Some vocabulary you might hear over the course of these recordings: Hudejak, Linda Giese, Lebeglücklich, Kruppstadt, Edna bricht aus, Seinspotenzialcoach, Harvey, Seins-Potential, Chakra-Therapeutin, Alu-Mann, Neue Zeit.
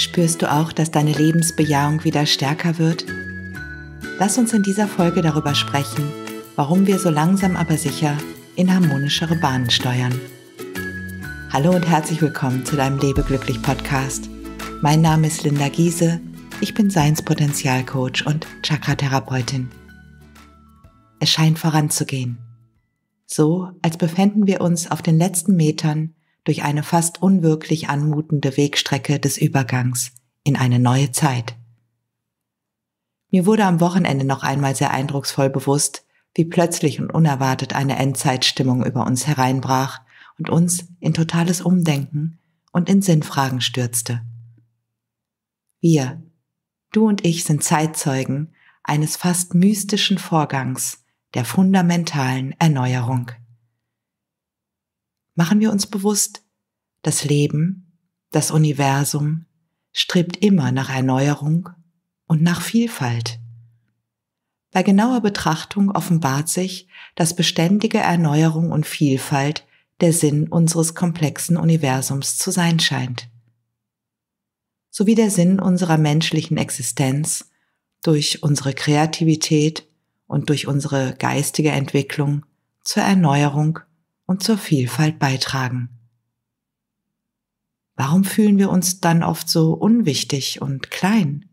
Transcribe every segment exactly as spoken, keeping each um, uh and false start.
Spürst du auch, dass deine Lebensbejahung wieder stärker wird? Lass uns in dieser Folge darüber sprechen, warum wir so langsam aber sicher in harmonischere Bahnen steuern. Hallo und herzlich willkommen zu deinem Lebeglücklich Podcast. Mein Name ist Linda Giese, ich bin Seinspotenzialcoach und Chakra-Therapeutin. Es scheint voranzugehen. So, als befänden wir uns auf den letzten Metern durch eine fast unwirklich anmutende Wegstrecke des Übergangs in eine neue Zeit. Mir wurde am Wochenende noch einmal sehr eindrucksvoll bewusst, wie plötzlich und unerwartet eine Endzeitstimmung über uns hereinbrach und uns in totales Umdenken und in Sinnfragen stürzte. Wir, du und ich, sind Zeitzeugen eines fast mystischen Vorgangs der fundamentalen Erneuerung. Machen wir uns bewusst, das Leben, das Universum strebt immer nach Erneuerung und nach Vielfalt. Bei genauer Betrachtung offenbart sich, dass beständige Erneuerung und Vielfalt der Sinn unseres komplexen Universums zu sein scheint, sowie der Sinn unserer menschlichen Existenz durch unsere Kreativität und durch unsere geistige Entwicklung zur Erneuerung und zur Vielfalt beitragen. Warum fühlen wir uns dann oft so unwichtig und klein?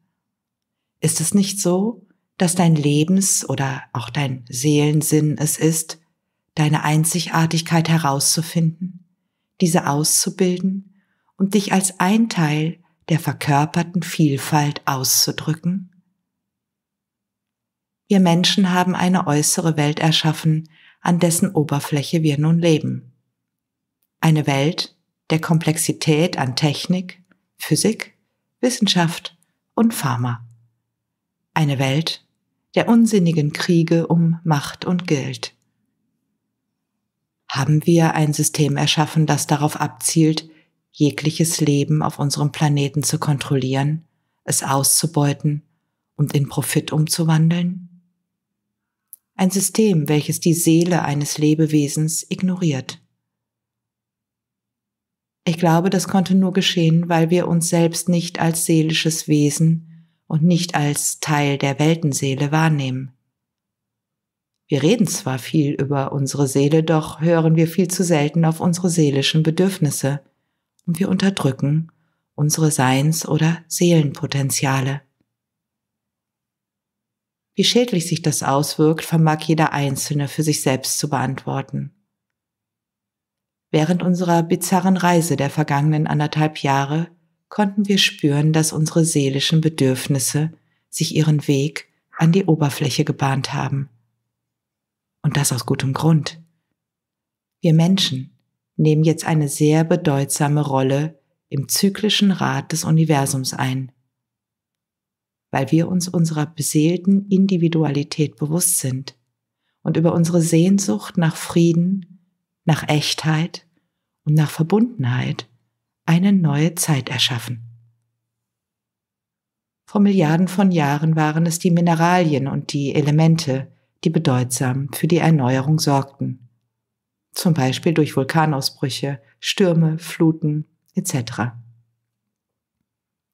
Ist es nicht so, dass dein Lebens- oder auch dein Seelensinn es ist, deine Einzigartigkeit herauszufinden, diese auszubilden und dich als ein Teil der verkörperten Vielfalt auszudrücken? Wir Menschen haben eine äußere Welt erschaffen, an dessen Oberfläche wir nun leben. Eine Welt der Komplexität an Technik, Physik, Wissenschaft und Pharma. Eine Welt der unsinnigen Kriege um Macht und Geld. Haben wir ein System erschaffen, das darauf abzielt, jegliches Leben auf unserem Planeten zu kontrollieren, es auszubeuten und in Profit umzuwandeln? Ein System, welches die Seele eines Lebewesens ignoriert. Ich glaube, das konnte nur geschehen, weil wir uns selbst nicht als seelisches Wesen und nicht als Teil der Weltenseele wahrnehmen. Wir reden zwar viel über unsere Seele, doch hören wir viel zu selten auf unsere seelischen Bedürfnisse und wir unterdrücken unsere Seins- oder Seelenpotenziale. Wie schädlich sich das auswirkt, vermag jeder Einzelne für sich selbst zu beantworten. Während unserer bizarren Reise der vergangenen anderthalb Jahre konnten wir spüren, dass unsere seelischen Bedürfnisse sich ihren Weg an die Oberfläche gebahnt haben. Und das aus gutem Grund. Wir Menschen nehmen jetzt eine sehr bedeutsame Rolle im zyklischen Rad des Universums ein, weil wir uns unserer beseelten Individualität bewusst sind und über unsere Sehnsucht nach Frieden, nach Echtheit und nach Verbundenheit eine neue Zeit erschaffen. Vor Milliarden von Jahren waren es die Mineralien und die Elemente, die bedeutsam für die Erneuerung sorgten, zum Beispiel durch Vulkanausbrüche, Stürme, Fluten et cetera.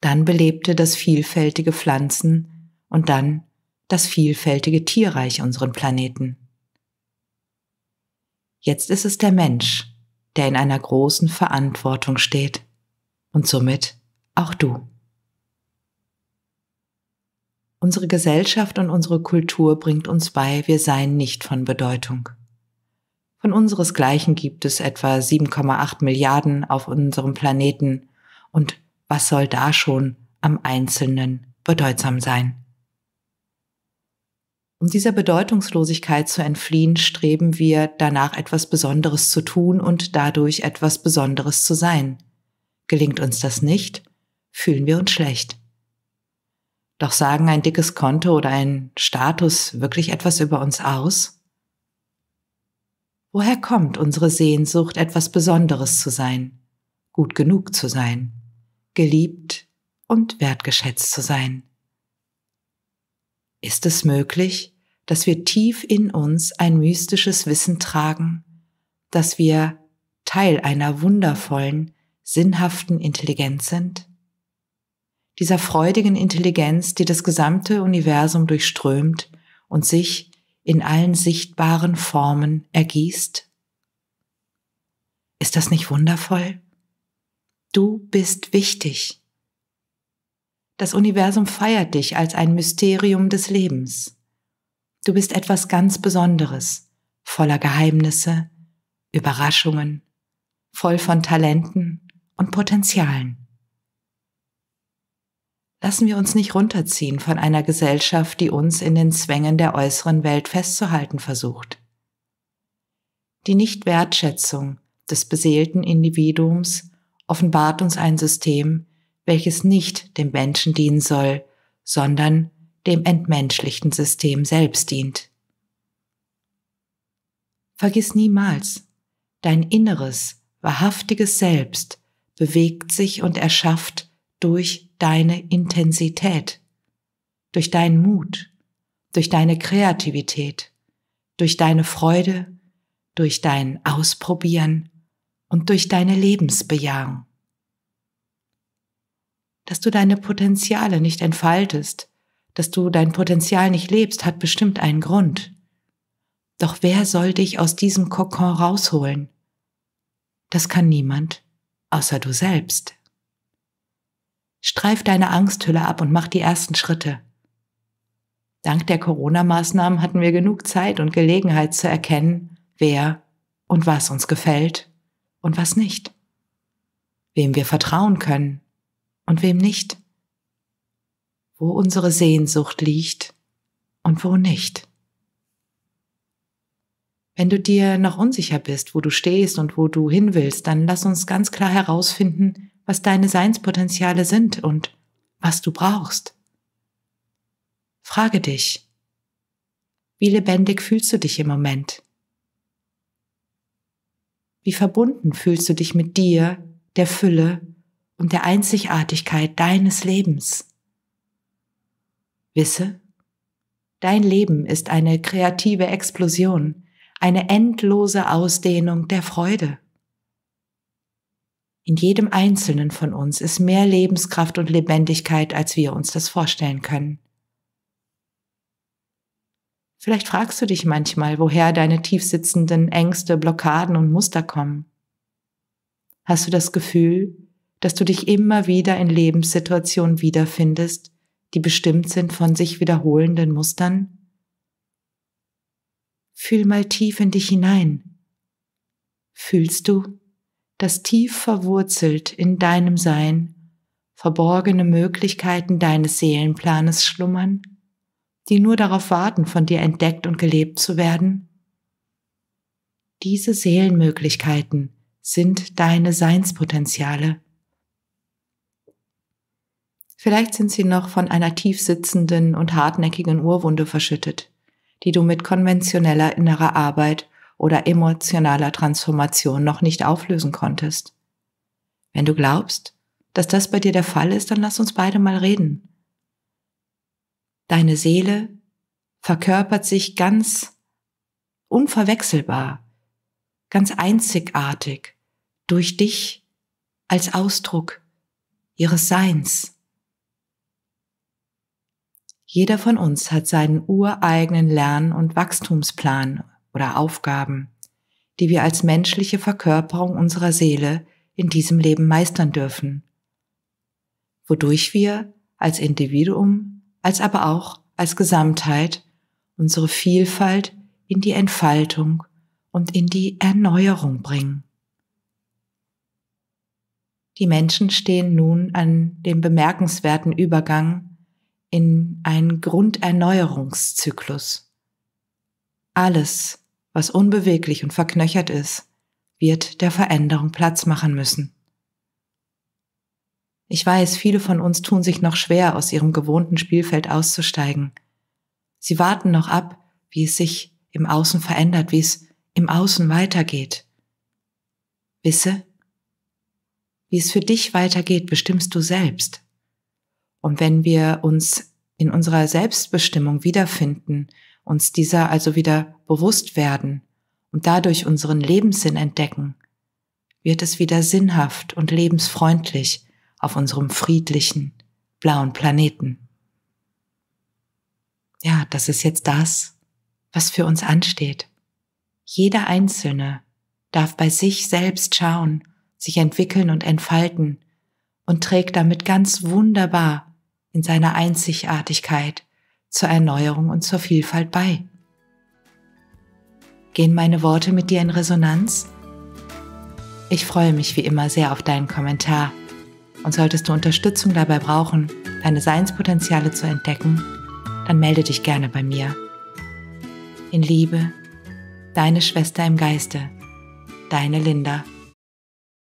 Dann belebte das vielfältige Pflanzen- und dann das vielfältige Tierreich unseren Planeten. Jetzt ist es der Mensch, der in einer großen Verantwortung steht und somit auch du. Unsere Gesellschaft und unsere Kultur bringt uns bei, wir seien nicht von Bedeutung. Von unseresgleichen gibt es etwa sieben Komma acht Milliarden auf unserem Planeten und was soll da schon am Einzelnen bedeutsam sein? Um dieser Bedeutungslosigkeit zu entfliehen, streben wir danach, etwas Besonderes zu tun und dadurch etwas Besonderes zu sein. Gelingt uns das nicht, fühlen wir uns schlecht. Doch sagen ein dickes Konto oder ein Status wirklich etwas über uns aus? Woher kommt unsere Sehnsucht, etwas Besonderes zu sein, gut genug zu sein, geliebt und wertgeschätzt zu sein? Ist es möglich, dass wir tief in uns ein mystisches Wissen tragen, dass wir Teil einer wundervollen, sinnhaften Intelligenz sind? dieser freudigen Intelligenz, die das gesamte Universum durchströmt und sich in allen sichtbaren Formen ergießt? Ist das nicht wundervoll? Du bist wichtig. Das Universum feiert dich als ein Mysterium des Lebens. Du bist etwas ganz Besonderes, voller Geheimnisse, Überraschungen, voll von Talenten und Potenzialen. Lassen wir uns nicht runterziehen von einer Gesellschaft, die uns in den Zwängen der äußeren Welt festzuhalten versucht. Die Nichtwertschätzung des beseelten Individuums offenbart uns ein System, welches nicht dem Menschen dienen soll, sondern dem entmenschlichten System selbst dient. Vergiss niemals, dein inneres, wahrhaftiges Selbst bewegt sich und erschafft durch deine Intensität, durch deinen Mut, durch deine Kreativität, durch deine Freude, durch dein Ausprobieren und durch deine Lebensbejahung. Dass du deine Potenziale nicht entfaltest, dass du dein Potenzial nicht lebst, hat bestimmt einen Grund. Doch wer soll dich aus diesem Kokon rausholen? Das kann niemand, außer du selbst. Streif deine Angsthülle ab und mach die ersten Schritte. Dank der Corona-Maßnahmen hatten wir genug Zeit und Gelegenheit zu erkennen, wer und was uns gefällt und was nicht. Wem wir vertrauen können und wem nicht. Wo unsere Sehnsucht liegt und wo nicht. Wenn du dir noch unsicher bist, wo du stehst und wo du hin willst, dann lass uns ganz klar herausfinden, was deine Seinspotenziale sind und was du brauchst. Frage dich, wie lebendig fühlst du dich im Moment? Wie verbunden fühlst du dich mit dir, der Fülle und der Einzigartigkeit deines Lebens? Wisse, dein Leben ist eine kreative Explosion, eine endlose Ausdehnung der Freude. In jedem Einzelnen von uns ist mehr Lebenskraft und Lebendigkeit, als wir uns das vorstellen können. Vielleicht fragst du dich manchmal, woher deine tiefsitzenden Ängste, Blockaden und Muster kommen. Hast du das Gefühl, dass du dich immer wieder in Lebenssituationen wiederfindest, die bestimmt sind von sich wiederholenden Mustern? Fühl mal tief in dich hinein. Fühlst du, dass tief verwurzelt in deinem Sein verborgene Möglichkeiten deines Seelenplanes schlummern, die nur darauf warten, von dir entdeckt und gelebt zu werden? Diese Seelenmöglichkeiten sind deine Seinspotenziale. Vielleicht sind sie noch von einer tief sitzenden und hartnäckigen Urwunde verschüttet, die du mit konventioneller innerer Arbeit oder emotionaler Transformation noch nicht auflösen konntest. Wenn du glaubst, dass das bei dir der Fall ist, dann lass uns beide mal reden. Deine Seele verkörpert sich ganz unverwechselbar, ganz einzigartig durch dich als Ausdruck ihres Seins. Jeder von uns hat seinen ureigenen Lern- und Wachstumsplan oder Aufgaben, die wir als menschliche Verkörperung unserer Seele in diesem Leben meistern dürfen, wodurch wir als Individuum, als aber auch als Gesamtheit unsere Vielfalt in die Entfaltung und in die Erneuerung bringen. Die Menschen stehen nun an dem bemerkenswerten Übergang in einen Grunderneuerungszyklus. Alles, was unbeweglich und verknöchert ist, wird der Veränderung Platz machen müssen. Ich weiß, viele von uns tun sich noch schwer, aus ihrem gewohnten Spielfeld auszusteigen. Sie warten noch ab, wie es sich im Außen verändert, wie es im Außen weitergeht. Wisse, wie es für dich weitergeht, bestimmst du selbst. Und wenn wir uns in unserer Selbstbestimmung wiederfinden, uns dieser also wieder bewusst werden und dadurch unseren Lebenssinn entdecken, wird es wieder sinnhaft und lebensfreundlich auf unserem friedlichen, blauen Planeten. Ja, das ist jetzt das, was für uns ansteht. Jeder Einzelne darf bei sich selbst schauen, sich entwickeln und entfalten und trägt damit ganz wunderbar in seiner Einzigartigkeit zur Erneuerung und zur Vielfalt bei. Gehen meine Worte mit dir in Resonanz? Ich freue mich wie immer sehr auf deinen Kommentar. Und solltest du Unterstützung dabei brauchen, deine Seinspotenziale zu entdecken, dann melde dich gerne bei mir. In Liebe, deine Schwester im Geiste, deine Linda.